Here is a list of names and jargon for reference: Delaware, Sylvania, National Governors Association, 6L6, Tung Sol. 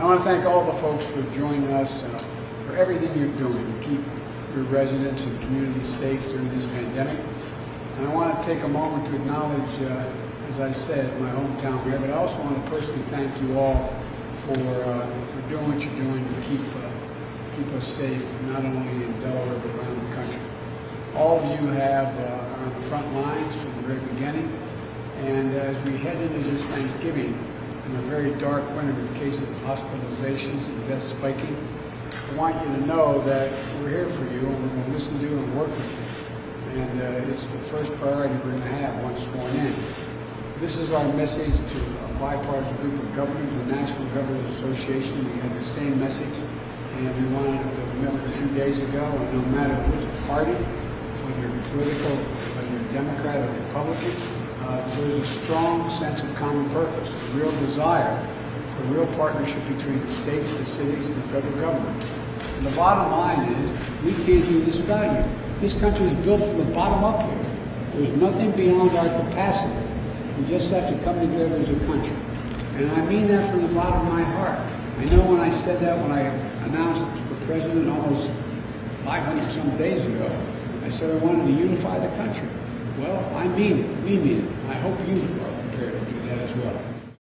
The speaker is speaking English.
I want to thank all the folks for joining us, for everything you're doing to keep your residents and communities safe during this pandemic. And I want to take a moment to acknowledge, as I said, my hometown here, but I also want to personally thank you all for doing what you're doing to keep us safe, not only in Delaware, but around the country. All of you are on the front lines from the very beginning, and as we head into this Thanksgiving, in a very dark winter with cases of hospitalizations and deaths spiking, I want you to know that we're here for you, and we're going to listen to you and work with you. And it's the first priority we're going to have once sworn in. This is our message to a bipartisan group of governors, the National Governors Association. We had the same message, and we wanted to remember a few days ago, and no matter which party, whether you're political, whether you're Democrat or Republican, there's a strong sense of common purpose, a real desire for real partnership between the states, the cities, and the federal government. And the bottom line is, we can't do this without you. This country is built from the bottom up here. There's nothing beyond our capacity. We just have to come together as a country. And I mean that from the bottom of my heart. I know when I said that, when I announced for president almost 500-some days ago, I said I wanted to unify the country. Well, I mean it. We mean it. I hope you are prepared to do that as well.